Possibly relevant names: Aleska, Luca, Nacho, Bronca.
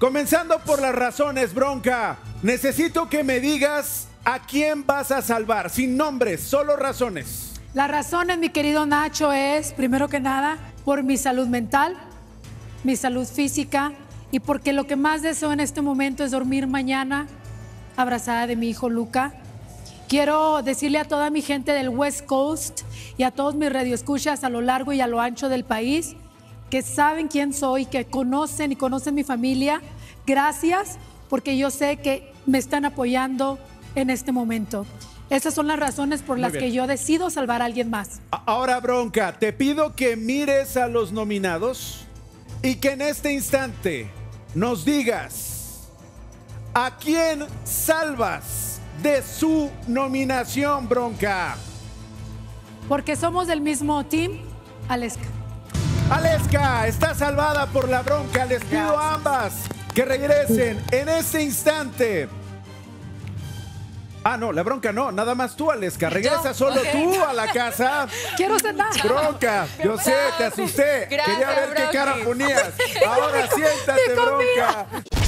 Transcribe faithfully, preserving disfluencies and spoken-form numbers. Comenzando por las razones, Bronca. Necesito que me digas a quién vas a salvar, sin nombres, solo razones. Las razones, mi querido Nacho, es, primero que nada, por mi salud mental, mi salud física y porque lo que más deseo en este momento es dormir mañana abrazada de mi hijo Luca. Quiero decirle a toda mi gente del West Coast y a todos mis radioescuchas a lo largo y a lo ancho del país que saben quién soy, que conocen y conocen mi familia, gracias, porque yo sé que me están apoyando en este momento. Esas son las razones por las que yo decido salvar a alguien más. Ahora, Bronca, te pido que mires a los nominados y que en este instante nos digas a quién salvas de su nominación, Bronca. Porque somos del mismo team, Aleska. Aleska está salvada por la Bronca. Les pido a ambas que regresen en este instante. Ah, no, la Bronca no, nada más tú, Aleska. Regresa solo okay. tú a la casa. Quiero cenar. Bronca, yo sé, te asusté. Gracias, Quería ver Bronca. Qué cara ponías. Ahora siéntate, Bronca.